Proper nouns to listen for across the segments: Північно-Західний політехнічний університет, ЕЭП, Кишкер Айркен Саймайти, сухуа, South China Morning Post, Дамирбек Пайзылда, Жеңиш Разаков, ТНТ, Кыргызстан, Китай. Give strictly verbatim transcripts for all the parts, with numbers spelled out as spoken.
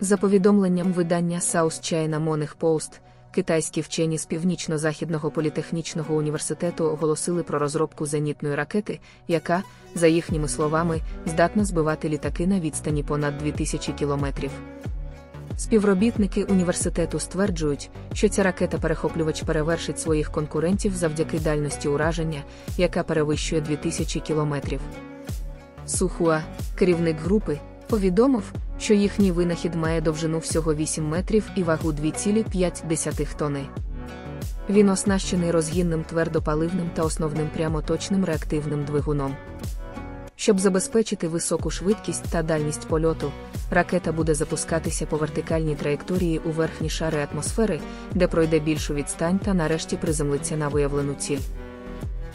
За повідомленням видання South China Morning Post, китайські вчені з Північно-Західного політехнічного університету оголосили про розробку зенітної ракети, яка, за їхніми словами, здатна збивати літаки на відстані понад дві тисячі кілометрів. Співробітники університету стверджують, що ця ракета-перехоплювач перевершить своїх конкурентів завдяки дальності ураження, яка перевищує дві тисячі кілометрів. Сухуа, керівник групи, повідомив, що їхній винахід має довжину всього вісім метрів і вагу дві цілі п'ять десятих тонни. Він оснащений розгінним твердопаливним та основним прямоточним реактивним двигуном. Щоб забезпечити високу швидкість та дальність польоту, ракета буде запускатися по вертикальній траєкторії у верхні шари атмосфери, де пройде більшу відстань та нарешті приземлиться на виявлену ціль.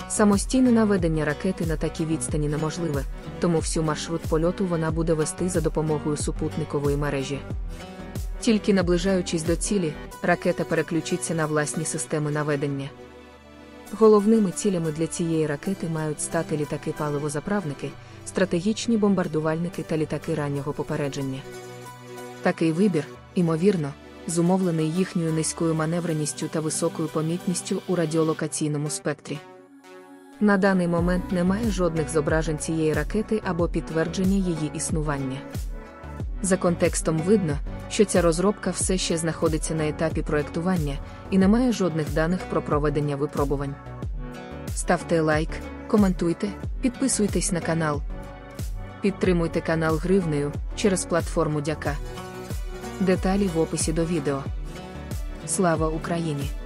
Самостійне наведення ракети на такій відстані неможливе, тому всю маршрут польоту вона буде вести за допомогою супутникової мережі. Тільки наближаючись до цілі, ракета переключиться на власні системи наведення. Головними цілями для цієї ракети мають стати літаки-паливозаправники, стратегічні бомбардувальники та літаки раннього попередження. Такий вибір, ймовірно, зумовлений їхньою низькою маневреністю та високою помітністю у радіолокаційному спектрі. На даний момент немає жодних зображень цієї ракети або підтвердження її існування. За контекстом видно, що ця розробка все ще знаходиться на етапі проєктування і немає жодних даних про проведення випробувань. Ставте лайк, коментуйте, підписуйтесь на канал. Підтримуйте канал гривнею через платформу Дяка. Деталі в описі до відео. Слава Україні!